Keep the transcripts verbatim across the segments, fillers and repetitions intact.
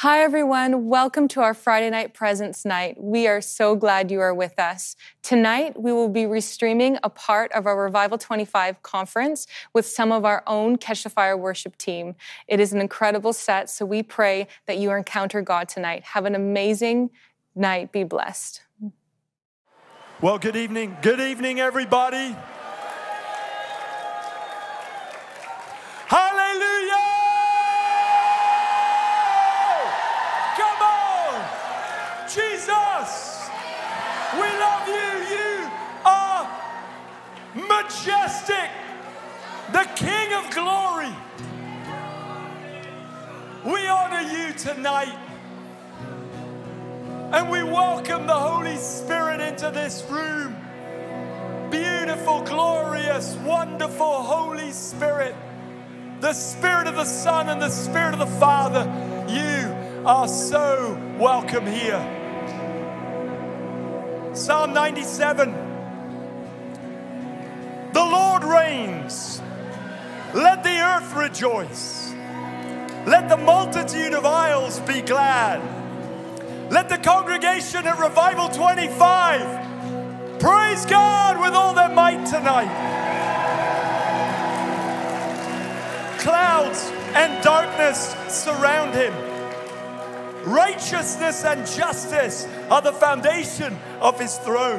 Hi, everyone. Welcome to our Friday Night Presence Night. We are so glad you are with us. Tonight, we will be restreaming a part of our Revival twenty-five conference with some of our own Catch the Fire worship team. It is an incredible set, so we pray that you encounter God tonight. Have an amazing night. Be blessed. Well, good evening. Good evening, everybody. Hallelujah! Jesus, we love you. You are majestic, the King of glory. We honor you tonight, and we welcome the Holy Spirit into this room. Beautiful, glorious, wonderful Holy Spirit, the Spirit of the Son and the Spirit of the Father, you are so welcome here. Psalm ninety-seven, the Lord reigns. Let the earth rejoice. Let the multitude of isles be glad. Let the congregation at Revival twenty-five praise God with all their might tonight. Clouds and darkness surround him. Righteousness and justice are the foundation of his throne.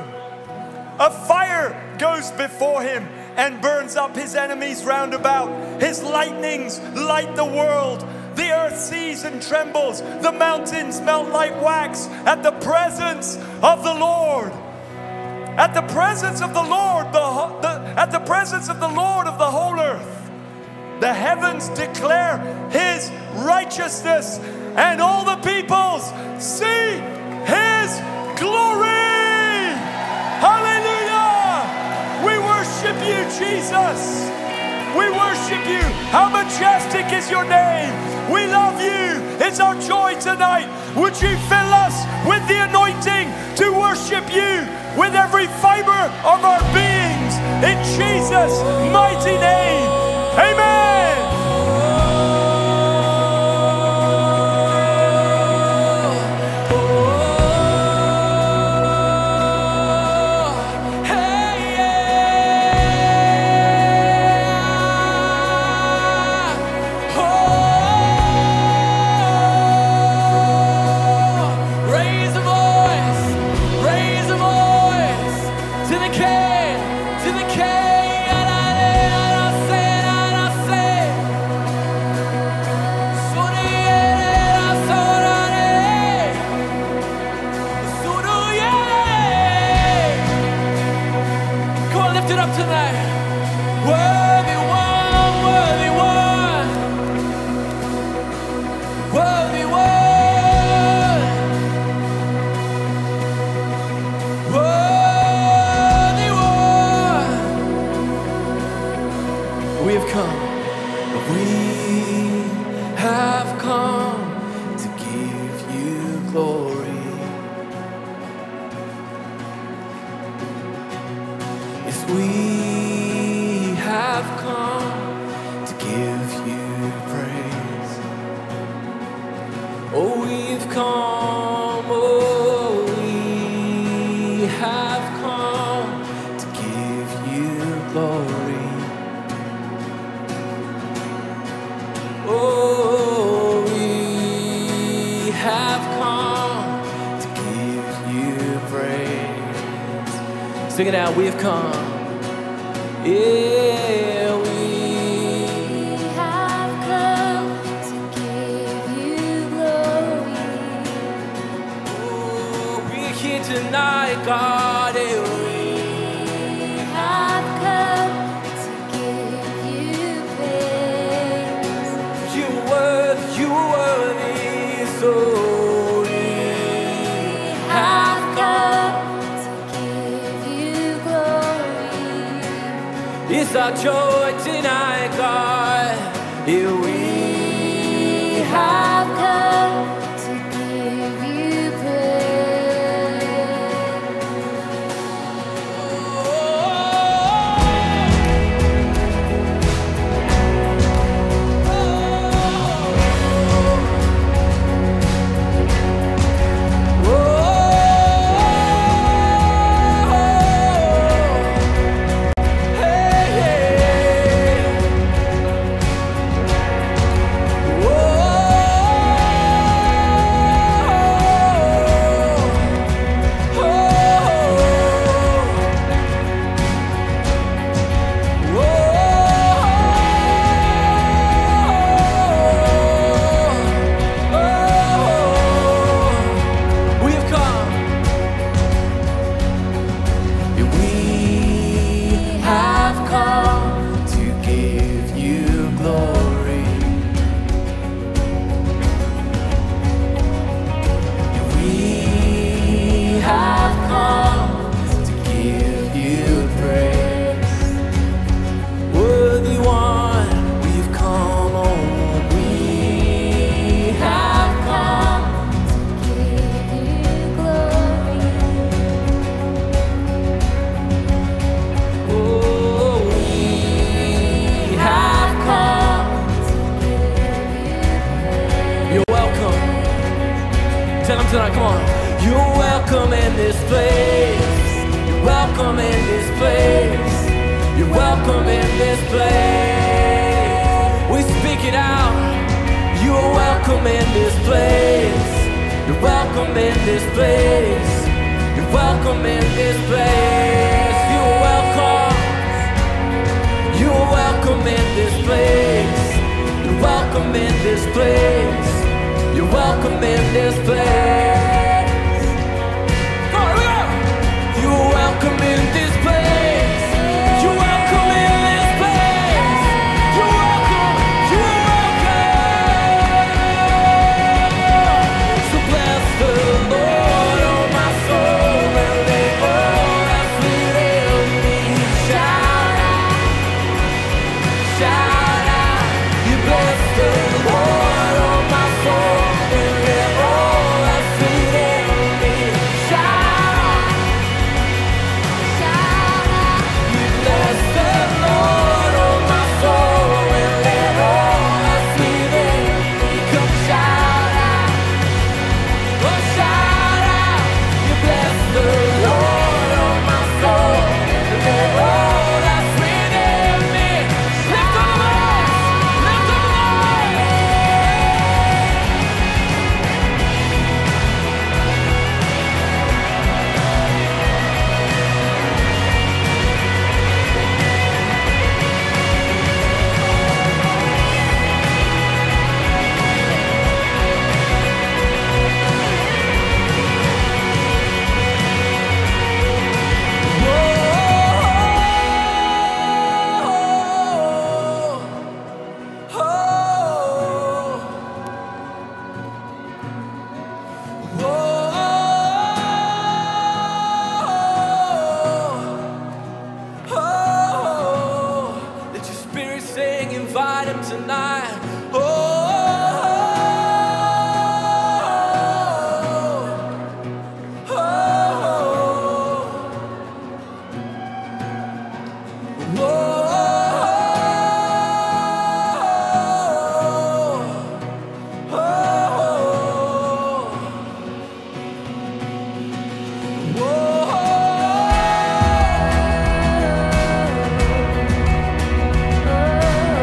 A fire goes before him and burns up his enemies round about. His lightnings light the world. The earth sees and trembles. The mountains melt like wax at the presence of the Lord. At the presence of the Lord, the, the, at the presence of the Lord of the whole earth, the heavens declare his righteousness, and all the peoples see his glory. Hallelujah. We worship you, Jesus. We worship you. How majestic is your name. We love you. It's our joy tonight. Would you fill us with the anointing to worship you with every fiber of our beings, in Jesus' mighty name. Amen. Sing it out, we have come. Yeah, we, we have come to give you glory. Ooh, we're here tonight, God. Yeah, we have come to give you praise. You are worthy, you are worthy, so. It's our joy tonight, God. Here we have come to give you praise. welcome in this place. We speak it out. You are welcome in this place. You're welcome in this place. You're welcome in this place. You are welcome. You are welcome in this place. You're welcome in this place. You're welcome in this place. You are welcome in this place. You're welcome in this place. You're welcome. You're welcome. So bless the Lord, oh my soul, and let all that's within me shout out, shout out. You bless the Lord, oh my soul, and let all that's within me shout out, shout out. You bless the Lord, oh my soul, and let all that's within me come shout out,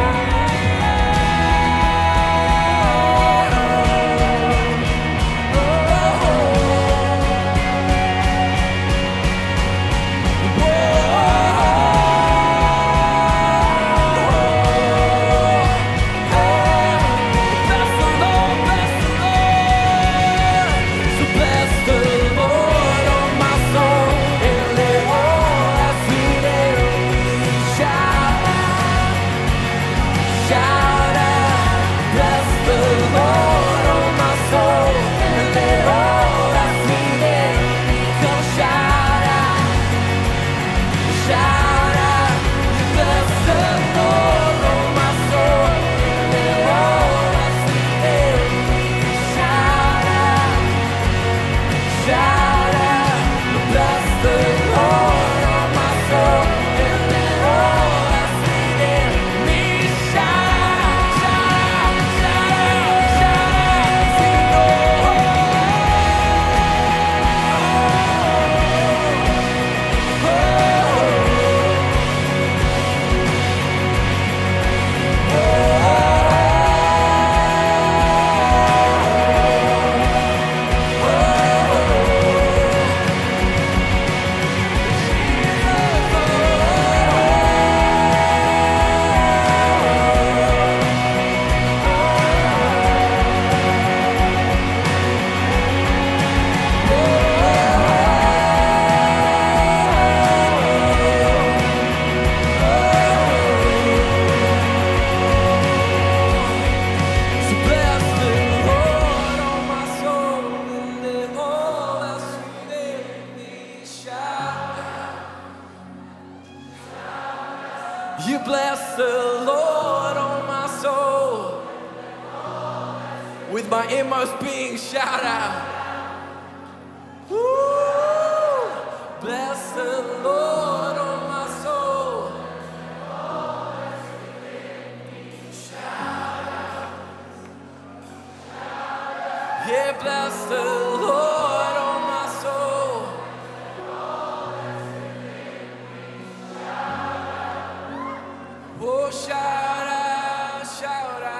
oh shout out. You bless the Lord, oh my soul, and let all that's within me. Lift the voice, lift the voice. Let your spirit sing, invite him tonight. Oh, oh, oh, oh, oh, oh, oh. You bless the Lord, oh my soul, with my inmost being, shout out. Woo! Bless the Lord, oh my soul, Yeah, bless the Lord, oh my soul. Oh, shout out, shout out,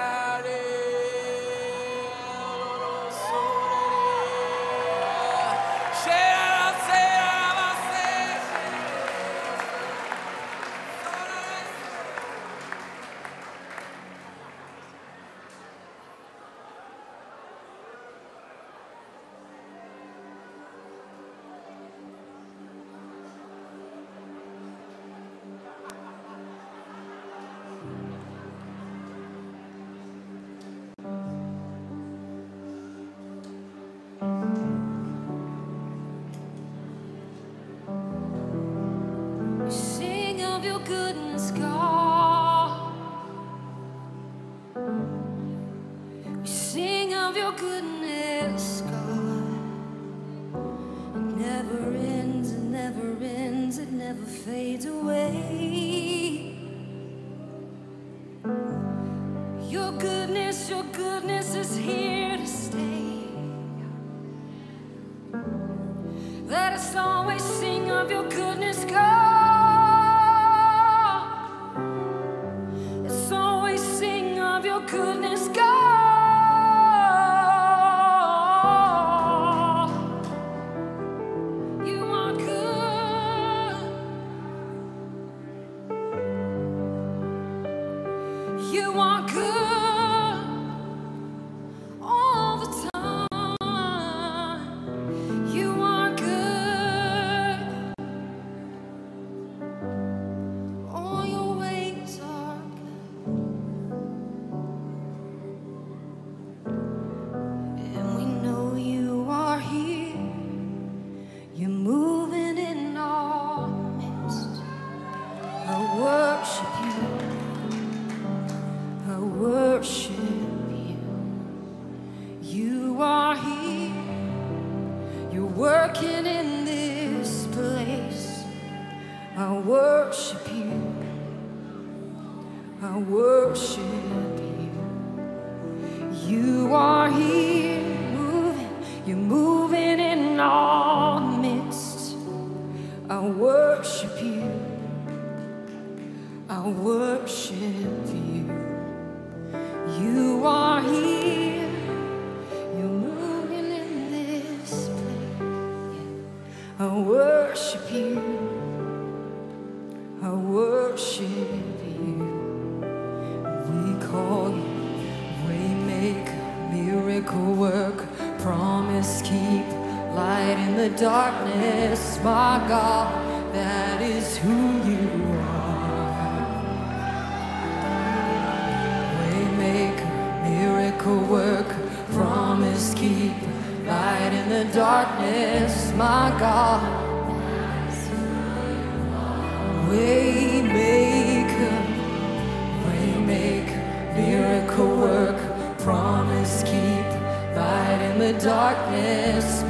bending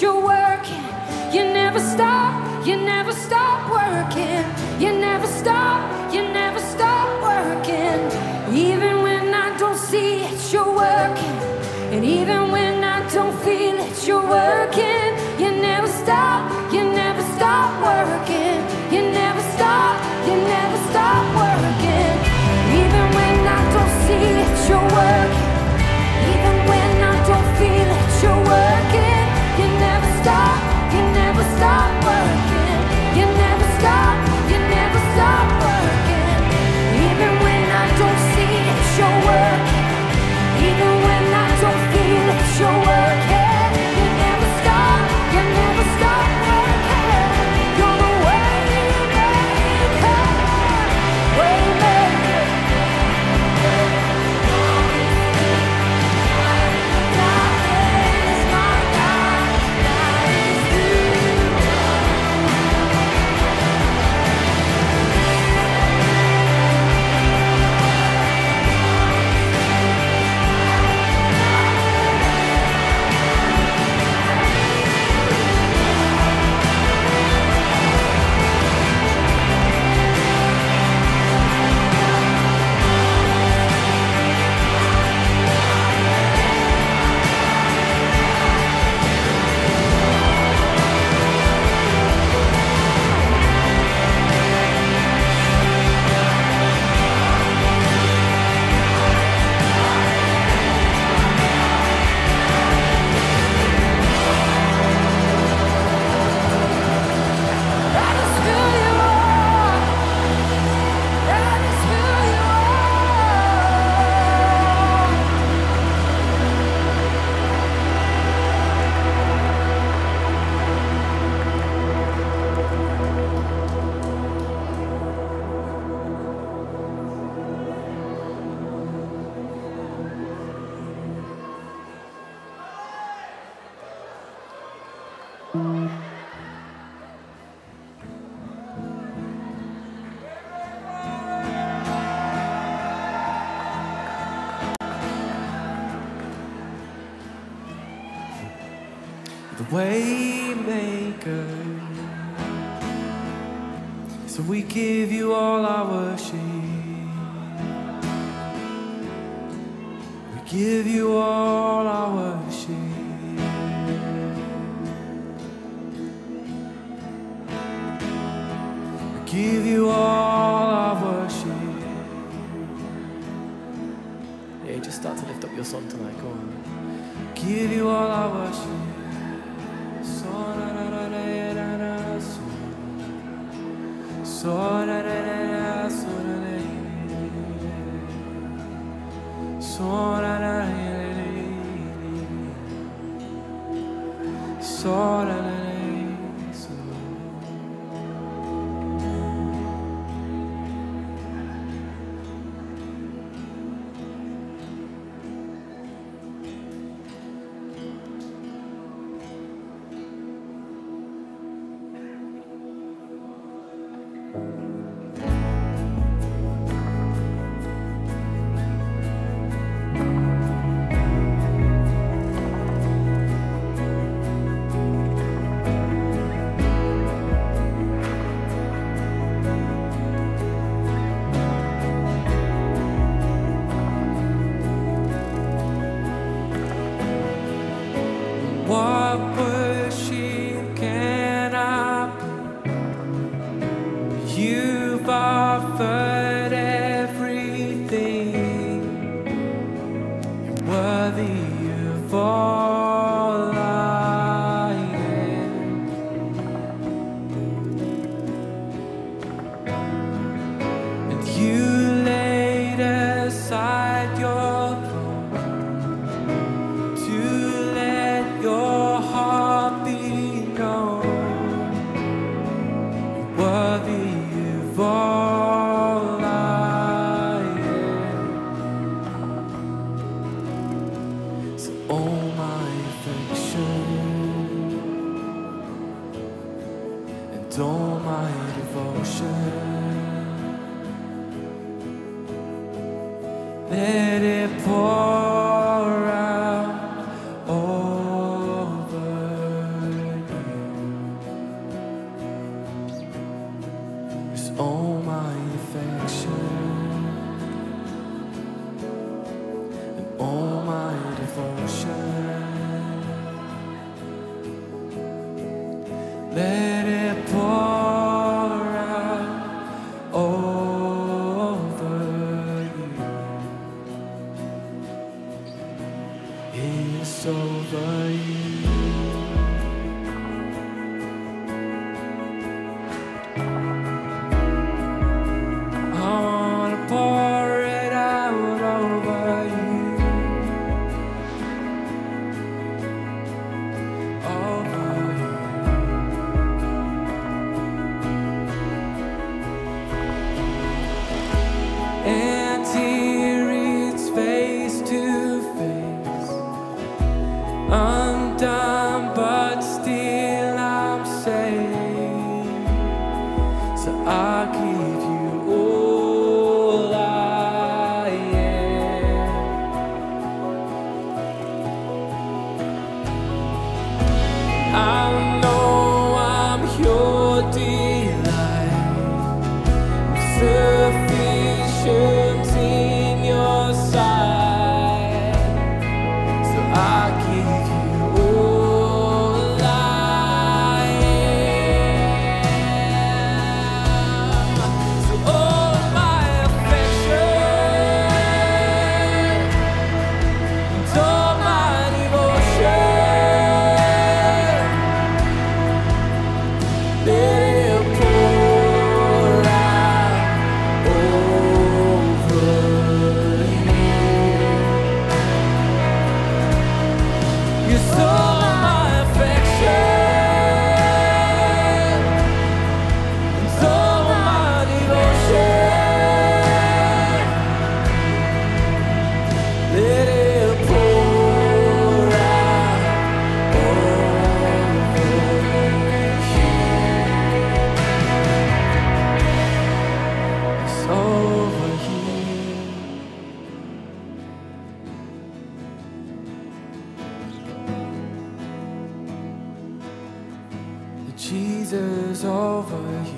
you're working. You never stop, you never stop working. You never stop, you never stop working. Even when I don't see it, you're working. And even when I don't feel it, you're working. You never stop, you never stop working. You never stop, you never stop working. Even when I don't see it, you're working. Even when I don't feel it, you're working. You never stop, you never stop working. You never stop, you never stop working. Even when I don't see it, you're working. Even when I don't feel it, you're working. So we give you all our worship. We give you all our worship. We give you all our worship. Yeah, just start to lift up your song tonight, go on. We give you all our worship. So da da da, so da da da, so da da da, so da da da, so. Pour out over all my affection and all my devotion. Let it pour out over you. It's over you.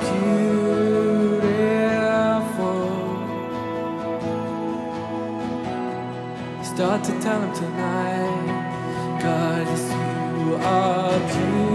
beautiful. Start to tell him tonight, God, yes, you are beautiful.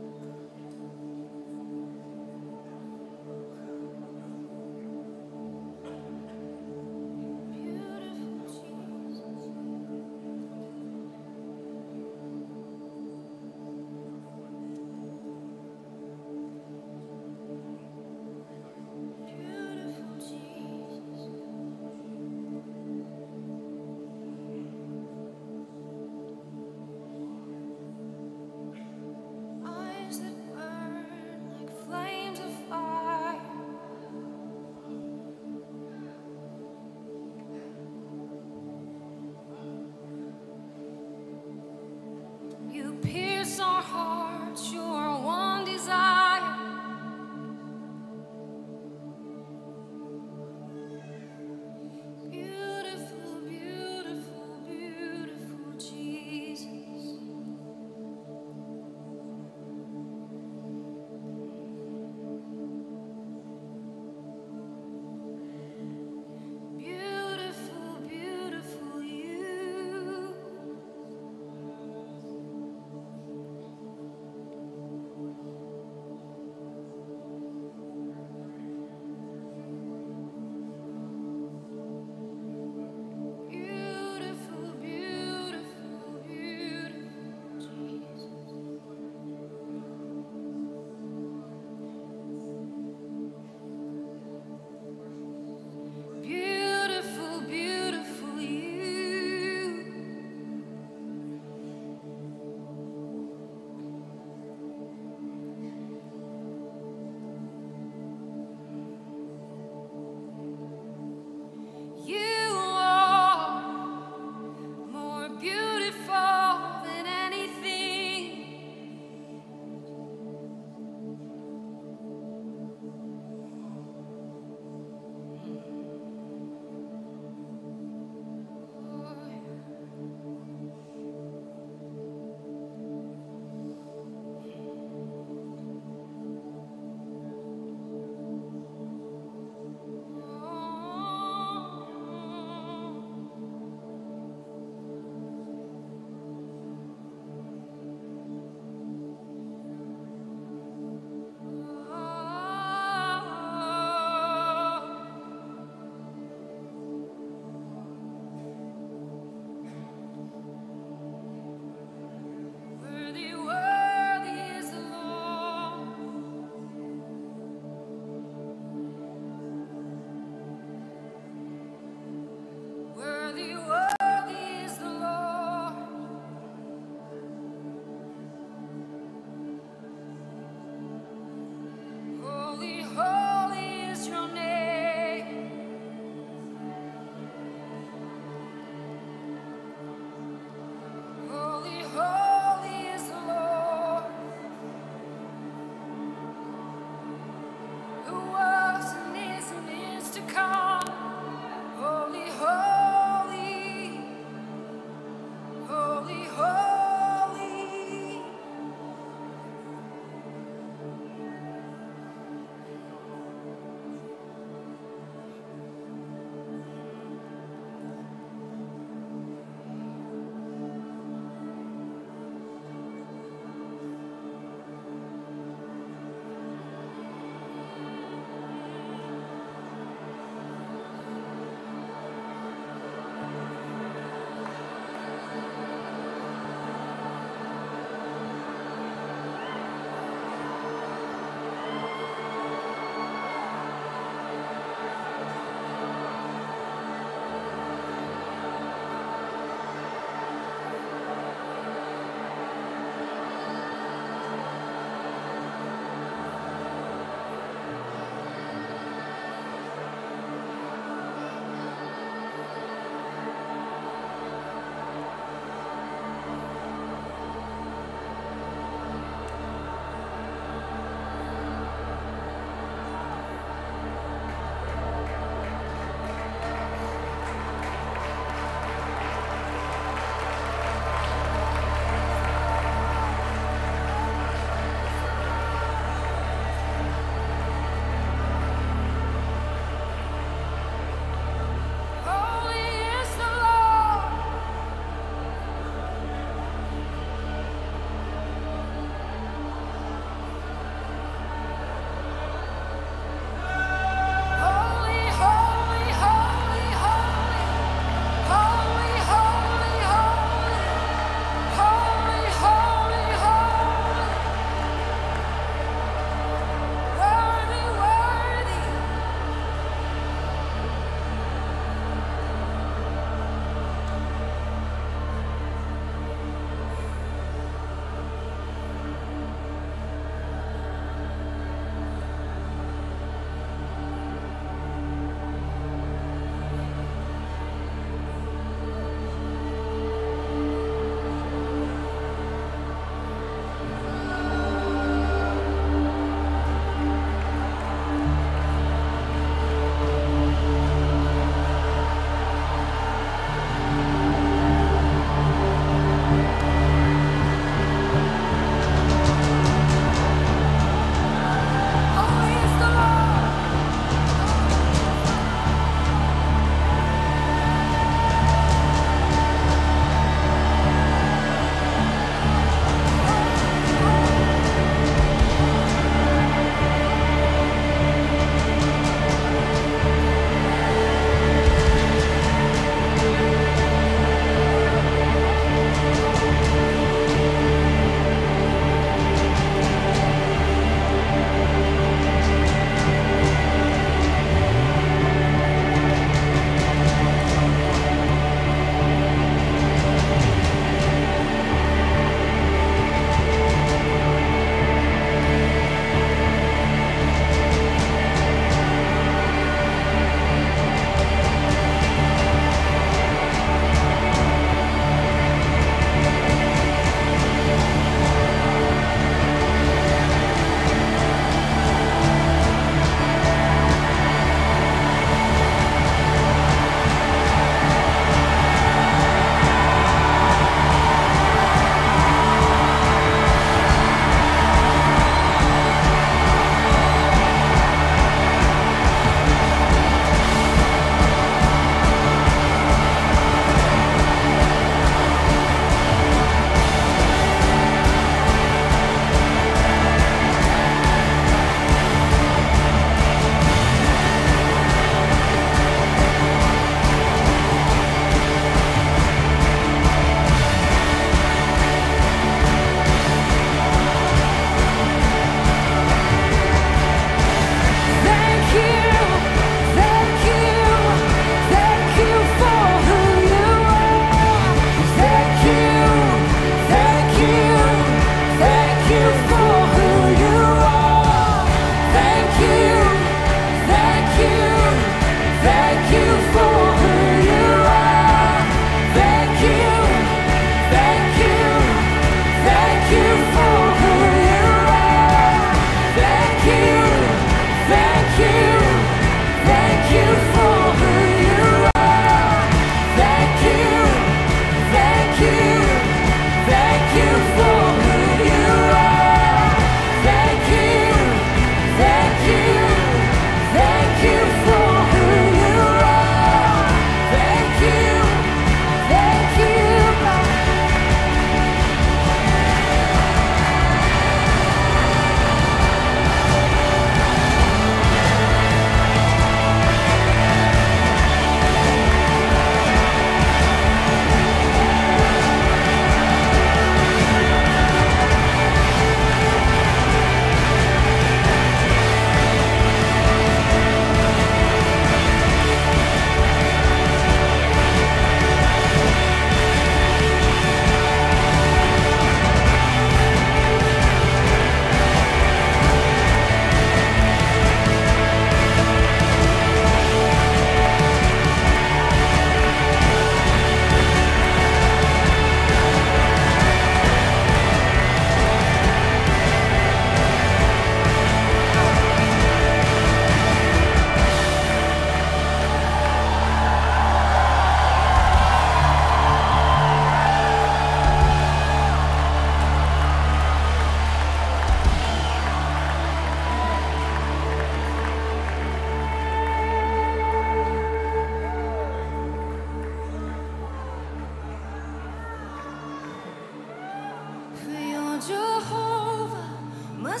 We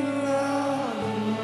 love you.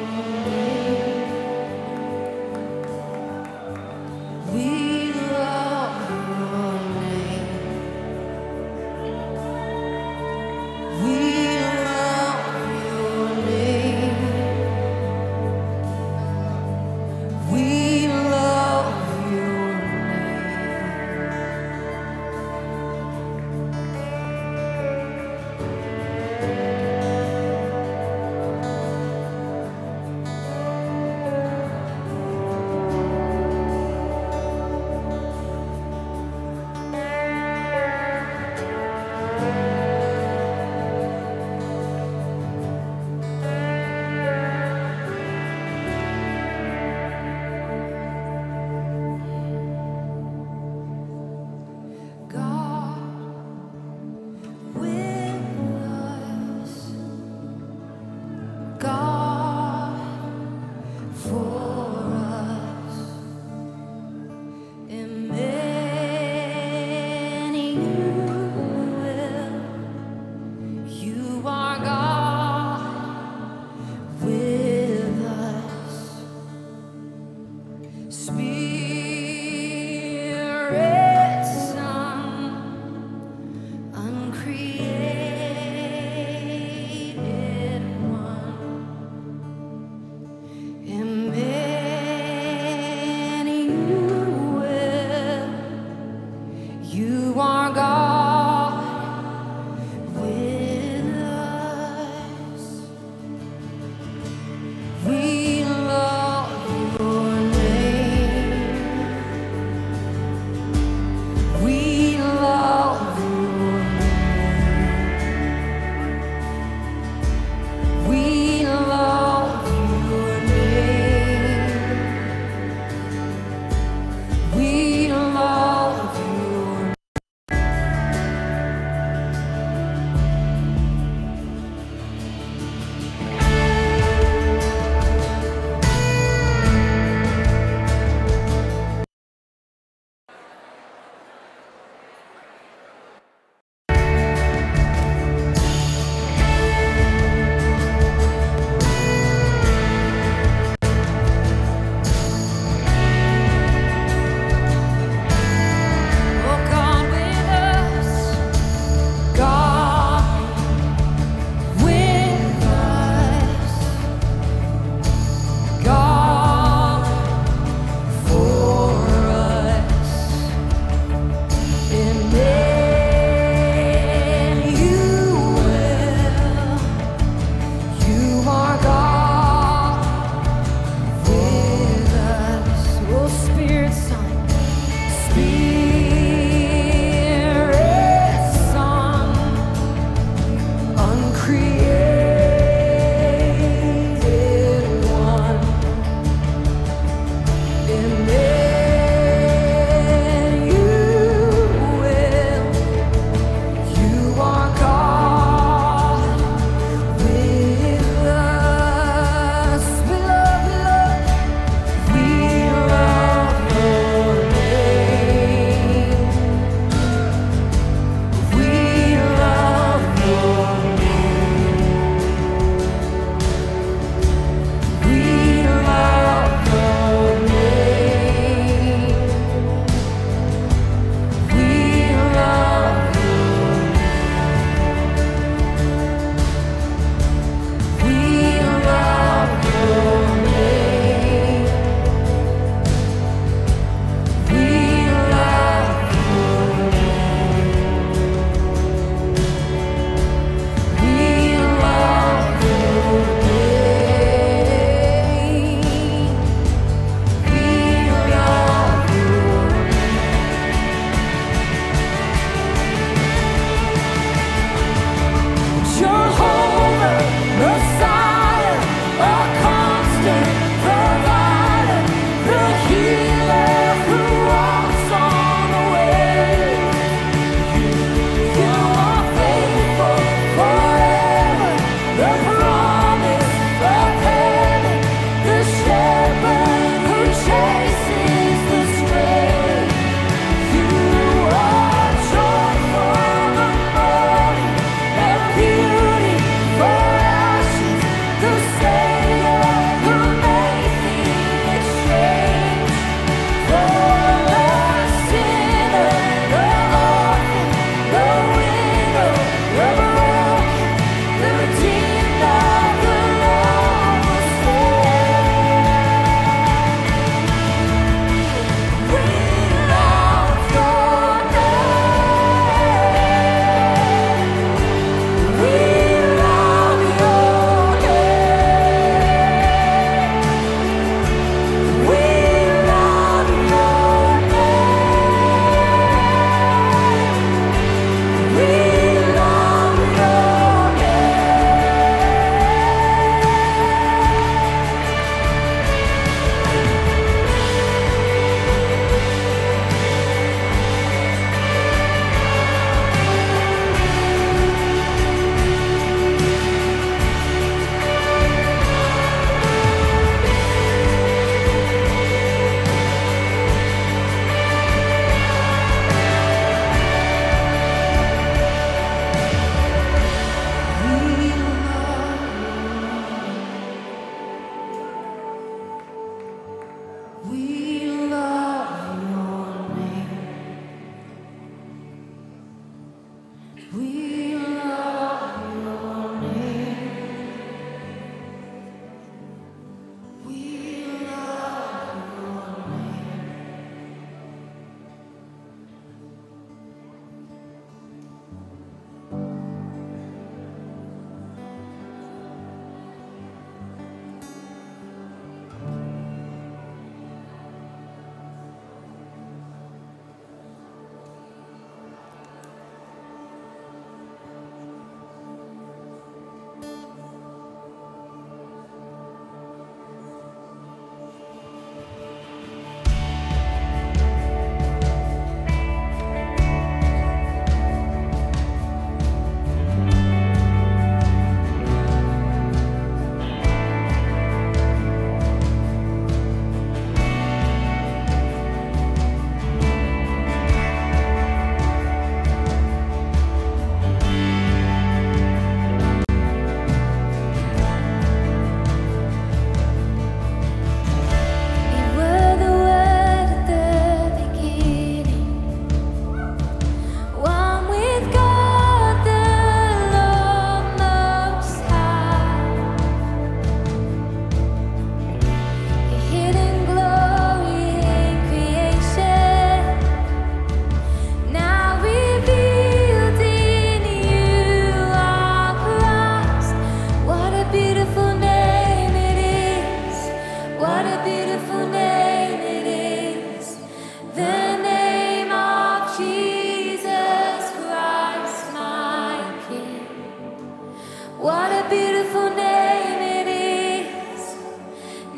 What a beautiful name it is.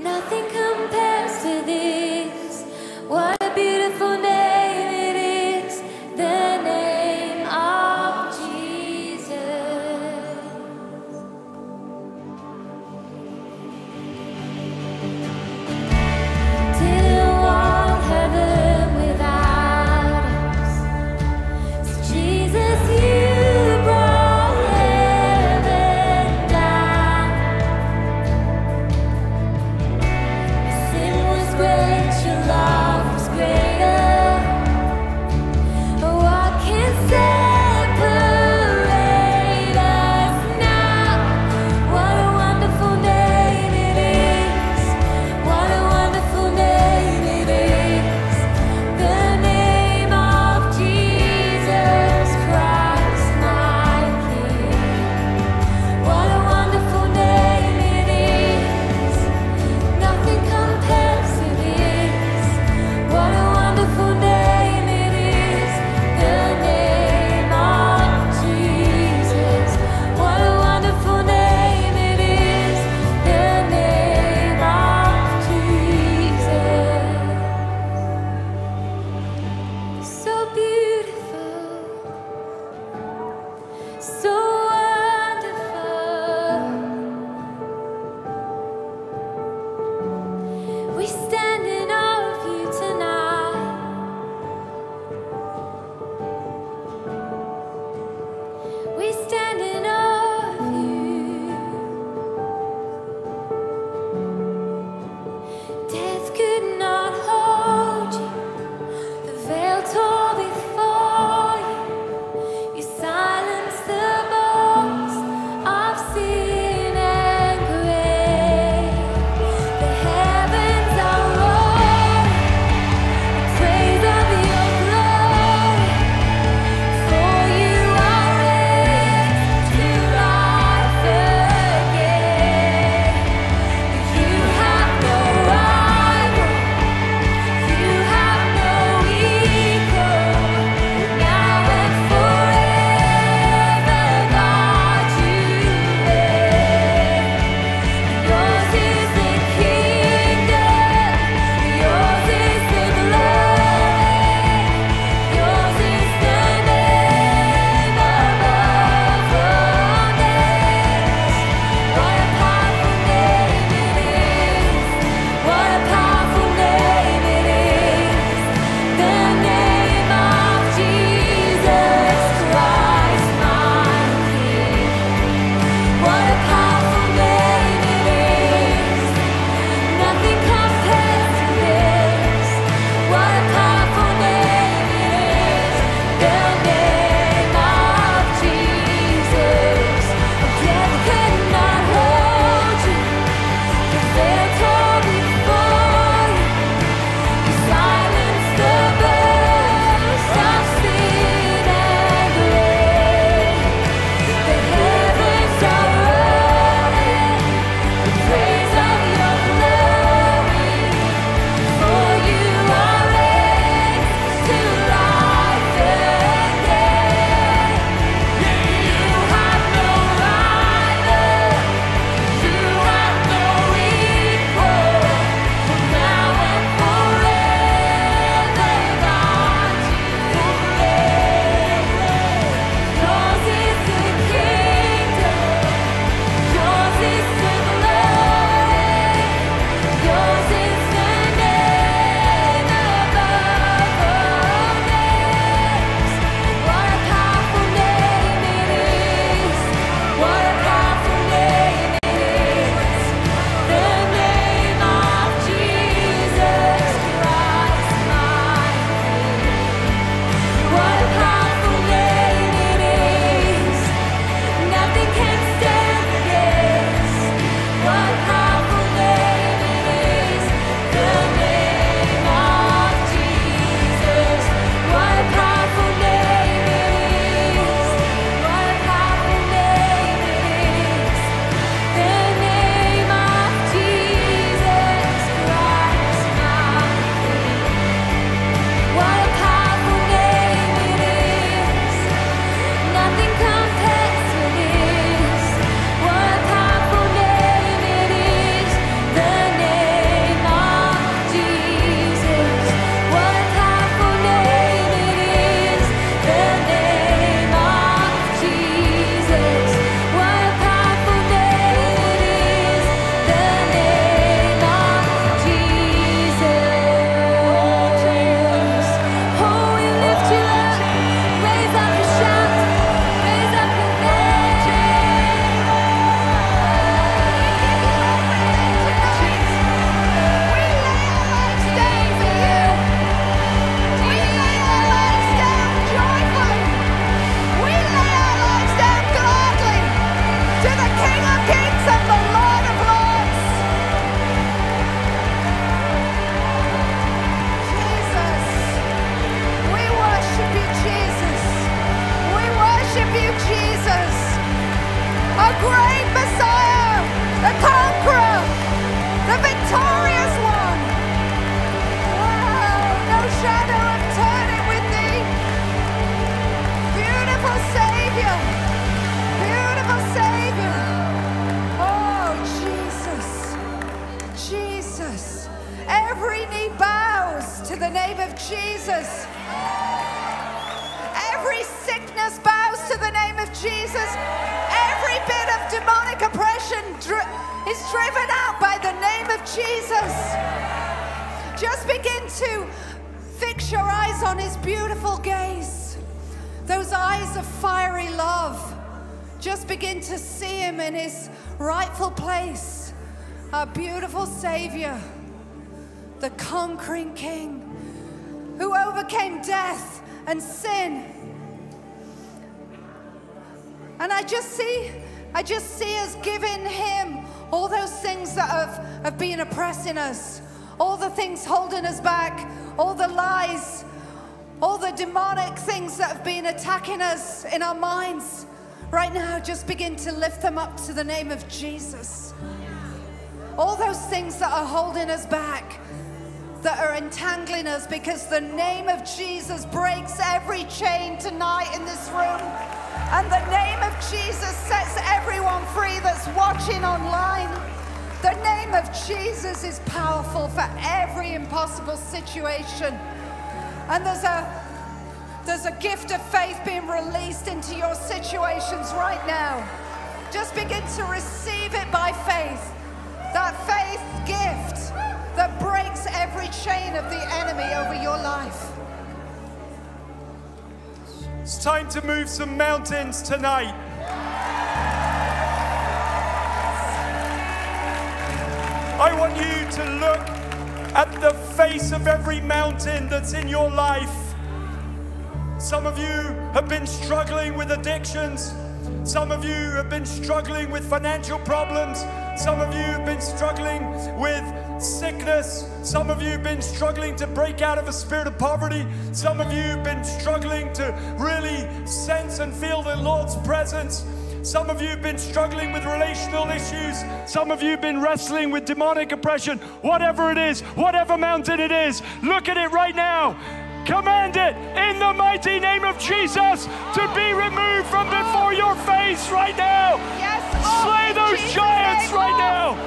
Nothing compares to this. What a beautiful name it is. The name of Jesus. Didn't want heaven without us. So Jesus, you. Heaven down. great Messiah, the conqueror, the victorious one. Wow, no shadow of turning with thee. Beautiful Savior, beautiful Savior. Oh, Jesus, Jesus. Every knee bows to the name of Jesus. Every sickness bows to the name of Jesus. Every bit of demonic oppression dri- is driven out by the name of Jesus. Just begin to fix your eyes on his beautiful gaze. Those eyes of fiery love. Just begin to see him in his rightful place. Our beautiful Savior, the conquering King, who overcame death and sin. And I just see, I just see us giving him all those things that have, have been oppressing us, all the things holding us back, all the lies, all the demonic things that have been attacking us in our minds. Right now, just begin to lift them up to the name of Jesus. All those things that are holding us back, that are entangling us, because the name of Jesus breaks every chain tonight in this room. And the name of Jesus sets everyone free that's watching online. The name of Jesus is powerful for every impossible situation. And there's a, there's a gift of faith being released into your situations right now. Just begin to receive it by faith. That faith gift that breaks every chain of the enemy over your life. It's time to move some mountains tonight. I want you to look at the face of every mountain that's in your life. Some of you have been struggling with addictions. Some of you have been struggling with financial problems. Some of you have been struggling with sickness. Some of you have been struggling to break out of a spirit of poverty. Some of you have been struggling to really sense and feel the Lord's presence. Some of you have been struggling with relational issues. Some of you have been wrestling with demonic oppression. Whatever it is, whatever mountain it is, look at it right now. Command it in the mighty name of Jesus to be removed from before your face right now. Yes, slay those giants right now.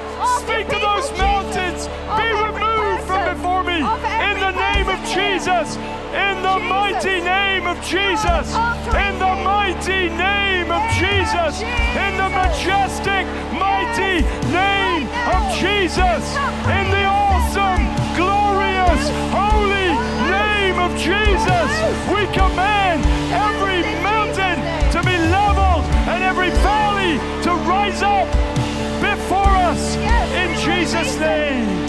Speak to those mountains. Be removed from before me in the name of Jesus. In the mighty name of Jesus. In the mighty name of Jesus. In the majestic, mighty name of Jesus. In the awesome, glorious, holy name of Jesus. We command every mountain to be leveled and every valley to rise up before us in Jesus' name.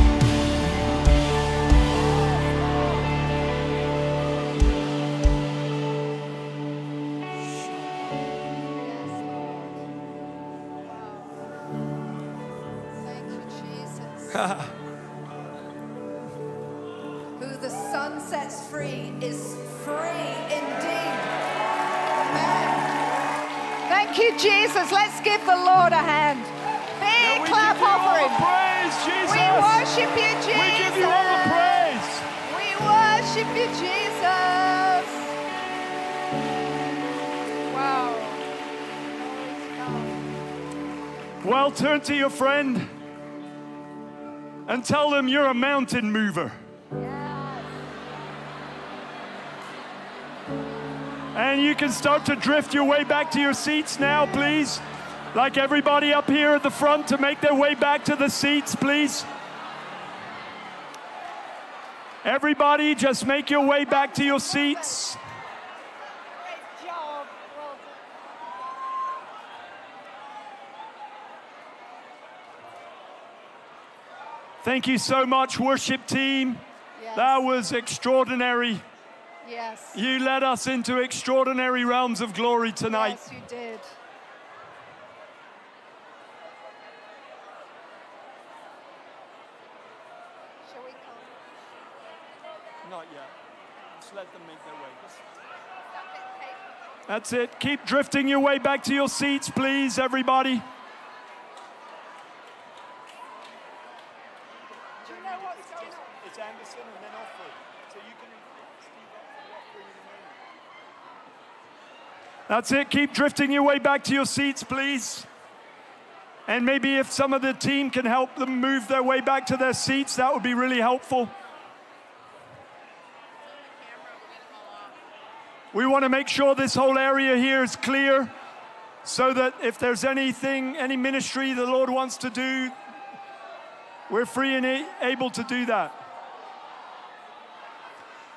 Who the sun sets free is free indeed. Amen. Thank you, Jesus. Let's give the Lord a hand. Big we clap offering. Praise, Jesus. We worship you, Jesus. We give you all the praise. We worship you, Jesus. Wow. Well, turn to your friend and tell them you're a mountain mover. Yes. And you can start to drift your way back to your seats now, please. Like everybody up here at the front to make their way back to the seats, please. Everybody, just make your way back to your seats. Great job. Well done. Thank you so much, worship team. Yes. That was extraordinary. Yes. You led us into extraordinary realms of glory tonight. Yes, you did. Shall we come? Not yet. Just let them make their way. That's it. Keep drifting your way back to your seats, please, everybody. That's it. Keep drifting your way back to your seats, please. And maybe if some of the team can help them move their way back to their seats, that would be really helpful. We want to make sure this whole area here is clear so that if there's anything, any ministry the Lord wants to do, we're free and able to do that.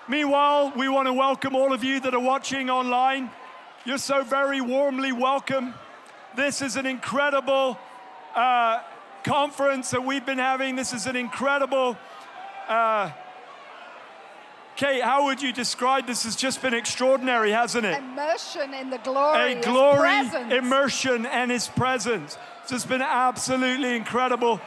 Meanwhile, we want to welcome all of you that are watching online. You're so very warmly welcome. This is an incredible uh, conference that we've been having. This is an incredible, uh, Kate, how would you describe this? Has just been extraordinary, hasn't it? Immersion in the glory. A glory, immersion and His presence. It's just been absolutely incredible.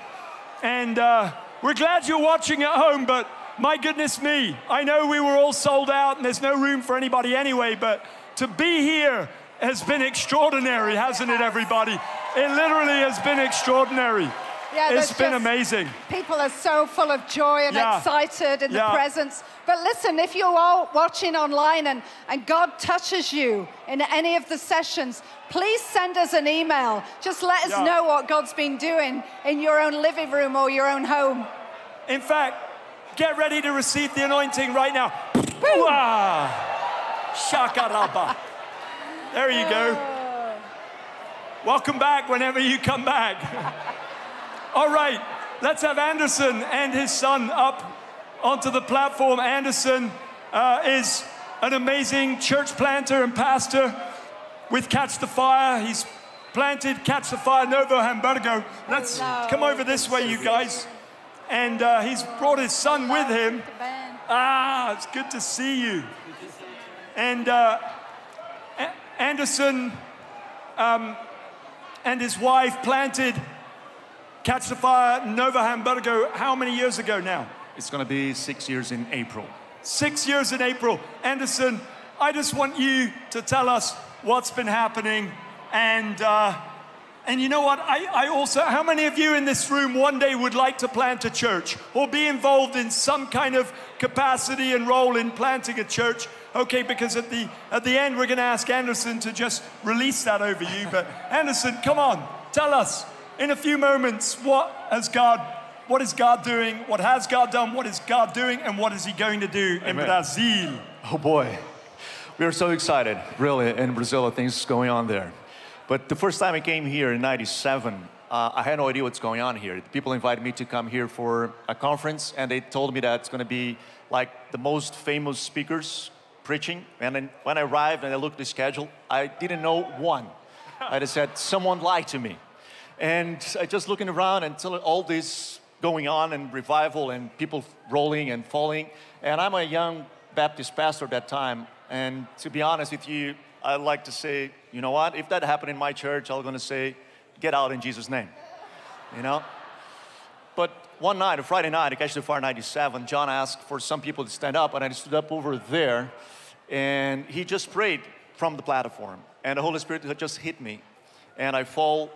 And uh, we're glad you're watching at home, but my goodness me, I know we were all sold out and there's no room for anybody anyway, but to be here has been extraordinary, hasn't it, everybody? It literally has been extraordinary. Yeah, it's been amazing. People are so full of joy and yeah. excited in yeah. the presence. But listen, if you're all watching online and, and God touches you in any of the sessions, please send us an email. Just let us yeah. know what God's been doing in your own living room or your own home. In fact, get ready to receive the anointing right now. Shakaraba. There you go. Oh. Welcome back whenever you come back. All right, let's have Anderson and his son up onto the platform. Anderson uh, is an amazing church planter and pastor with Catch the Fire. He's planted Catch the Fire Novo Hamburgo. Let's Hello. come over this way, you guys. And uh, he's brought his son with him. Ah, it's good to see you. And uh, Anderson um, and his wife planted Catch the Fire Novo Hamburgo how many years ago now? It's going to be six years in April. Six years in April. Anderson, I just want you to tell us what's been happening. And, uh, and you know what? I, I also, how many of you in this room one day would like to plant a church or be involved in some kind of capacity and role in planting a church? Okay, because at the, at the end, we're going to ask Anderson to just release that over you. But Anderson, come on, tell us in a few moments, what has God, what is God doing? What has God done? What is God doing? And what is He going to do Amen. in Brazil? Oh boy, we are so excited, really, in Brazil, things going on there. But the first time I came here in ninety-seven, uh, I had no idea what's going on here. People invited me to come here for a conference, and they told me that it's going to be like the most famous speakers preaching. And then when I arrived and I looked at the schedule, I didn't know one. I just said, someone lied to me. And I just looking around and all this going on and revival and people rolling and falling. And I'm a young Baptist pastor at that time. And to be honest with you, I like to say, you know what? If that happened in my church, I'm going to say, get out in Jesus' name, you know? But one night, a Friday night, I Catch the Fire ninety-seven, John asked for some people to stand up, and I stood up over there, and he just prayed from the platform, and the Holy Spirit just hit me, and I fall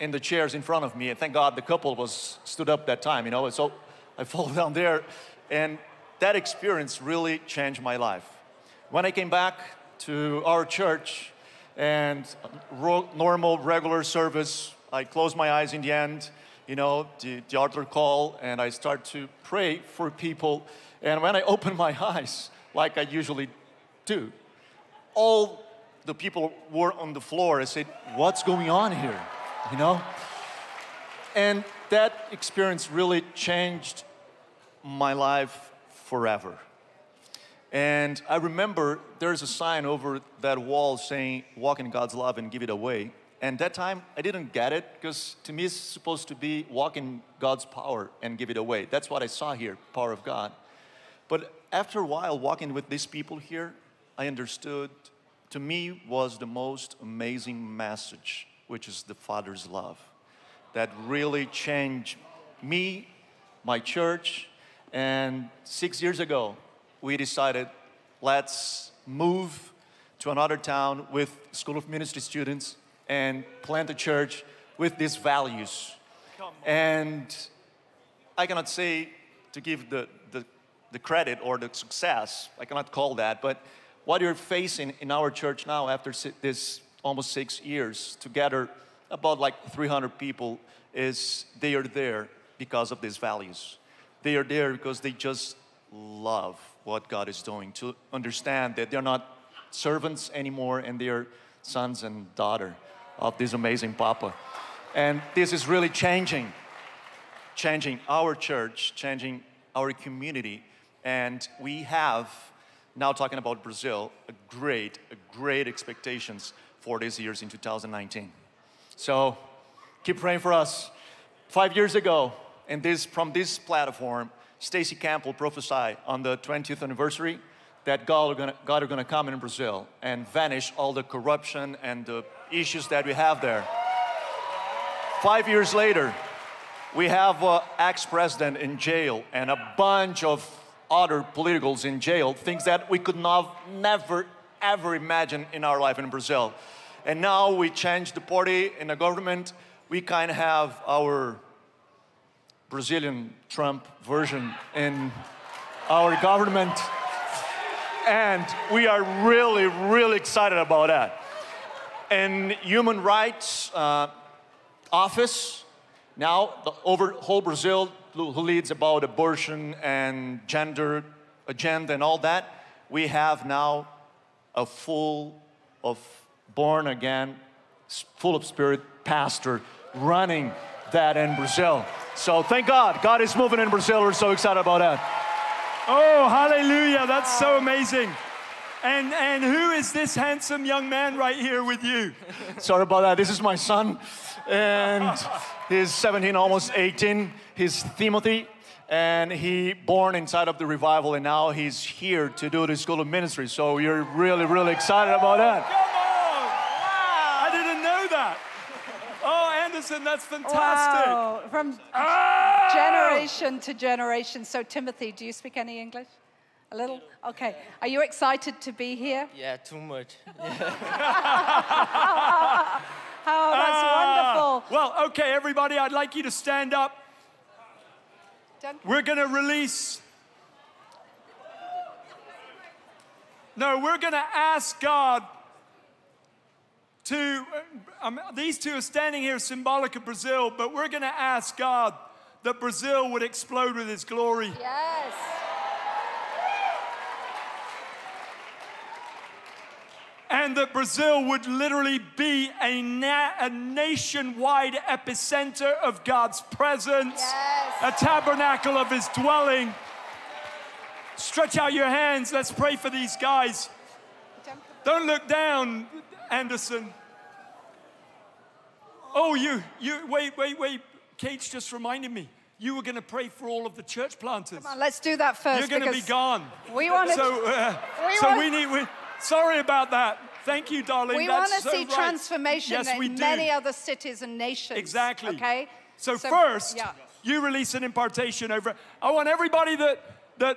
in the chairs in front of me, and thank God the couple was stood up that time, you know, and so I fall down there, and that experience really changed my life. When I came back to our church, and normal, regular service, I closed my eyes in the end, you know, the, the altar call, and I start to pray for people. And when I open my eyes, like I usually do, all the people were on the floor. I said, what's going on here, you know? And that experience really changed my life forever. And I remember there's a sign over that wall saying, walk in God's love and give it away. And that time, I didn't get it, because to me, it's supposed to be walk in God's power and give it away. That's what I saw here, power of God. But after a while, walking with these people here, I understood, to me, was the most amazing message, which is the Father's love. That really changed me, my church, and six years ago, we decided, let's move to another town with School of Ministry students and plant a church with these values. And I cannot say to give the, the, the credit or the success, I cannot call that, but what you're facing in our church now after this almost six years together, about like three hundred people, is they are there because of these values. They are there because they just love what God is doing, to understand that they're not servants anymore and they are sons and daughter of this amazing Papa. And this is really changing, changing our church, changing our community. And we have, now talking about Brazil, a great, a great expectations for these years in two thousand nineteen. So keep praying for us. Five years ago, and this, from this platform, Stacy Campbell prophesied on the twentieth anniversary that God are, gonna, God are gonna come in Brazil and vanish all the corruption and the issues that we have there. Five years later, we have an ex-president in jail and a bunch of other politicals in jail, things that we could not, never, ever imagine in our life in Brazil. And now we change the party in the government. We kind of have our Brazilian Trump version in our government. And we are really, really excited about that. In human rights uh, office, now the over whole Brazil, who leads about abortion and gender agenda and all that, we have now a full of born again, full of spirit pastor running that in Brazil. So thank God, God is moving in Brazil. We're so excited about that. Oh, hallelujah, that's so amazing. And, and who is this handsome young man right here with you? Sorry about that, this is my son. And he's seventeen, almost eighteen. He's Timothy, and he born inside of the Revival, and now he's here to do the School of Ministry. So we're really, really excited about that. Come on, wow. I didn't know that. Oh, Anderson, that's fantastic. Wow. From oh! generation to generation. So, Timothy, do you speak any English? A little? Okay. Are you excited to be here? Yeah, too much. Yeah. Oh, that's ah, wonderful. Well, okay, everybody, I'd like you to stand up. We're going to release. No, we're going to ask God to, um, these two are standing here symbolic of Brazil, but we're going to ask God that Brazil would explode with His glory. Yes. And that Brazil would literally be a, na a nationwide epicenter of God's presence, yes. A tabernacle of His dwelling. Stretch out your hands. Let's pray for these guys. Don't look down, Anderson. Oh, you, you, wait, wait, wait. Kate's just reminded me. You were going to pray for all of the church planters. Come on, let's do that first. You're going to be gone. We want to. So, uh, we, so want we need. We, Sorry about that. Thank you, darling. We want to so see right. transformation yes, in many other cities and nations. Exactly. Okay. So, so first, yeah. you release an impartation over. I want everybody that that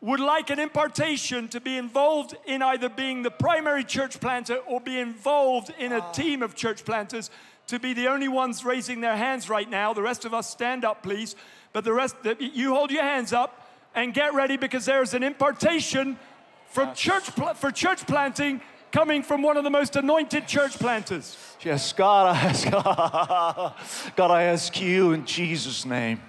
would like an impartation to be involved in either being the primary church planter or be involved in a oh. team of church planters to be the only ones raising their hands right now. The rest of us stand up, please. But the rest, you hold your hands up and get ready because there is an impartation. From church for church planting, coming from one of the most anointed church planters. Yes, God, I ask, God, I ask you in Jesus' name.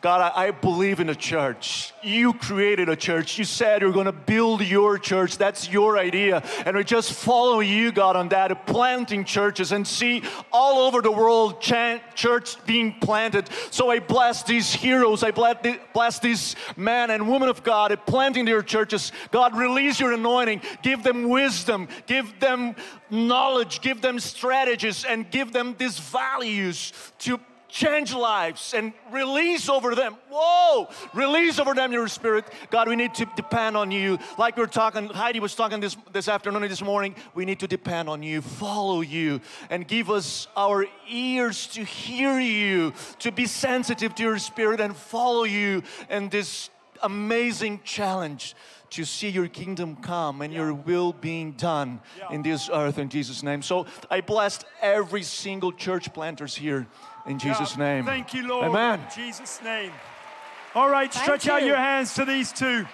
God, I believe in a church. You created a church. You said you're going to build your church. That's your idea. And we just follow you, God, on that, planting churches and see all over the world church being planted. So I bless these heroes. I bless these men and women of God planting their churches. God, release your anointing. Give them wisdom. Give them knowledge. Give them strategies. And give them these values to change lives and release over them. Whoa! Release over them your spirit. God, we need to depend on you. Like we were talking, Heidi was talking this, this afternoon and this morning, we need to depend on you, follow you, and give us our ears to hear you, to be sensitive to your spirit and follow you in this amazing challenge to see your kingdom come and yeah. your will being done yeah. in this earth in Jesus' name. So I blessed every single church planters here. In Jesus' yeah. name. Thank you, Lord. Amen. In Jesus' name. All right, Thank stretch you. out your hands to these two.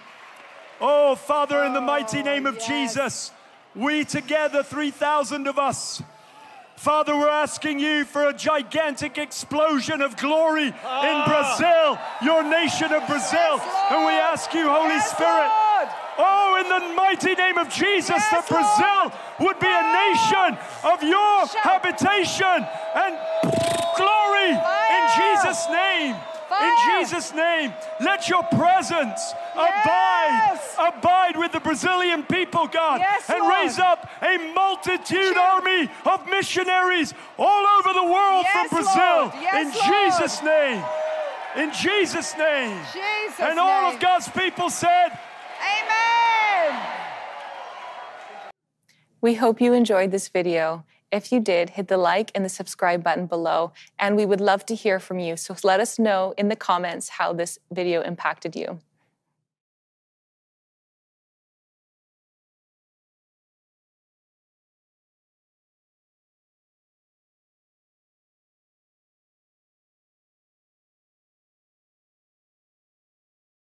Oh, Father, in the mighty name of yes. Jesus, we together, three thousand of us, Father, we're asking you for a gigantic explosion of glory ah. in Brazil, your nation of Brazil. Yes, and we ask you, Holy yes, Spirit, Lord. Oh, in the mighty name of Jesus, yes, that Brazil Lord. would be a nation of your Shout. habitation and glory Fire. in Jesus' name. Fire. In Jesus' name, let your presence yes. abide, abide with the Brazilian people, God, yes, and Lord. raise up a multitude Ch army of missionaries all over the world yes, from Brazil. Yes, in Lord. Jesus' name, in Jesus' name. Jesus and all name. of God's people said, Amen. We hope you enjoyed this video. If you did, hit the like and the subscribe button below, and we would love to hear from you. So let us know in the comments how this video impacted you.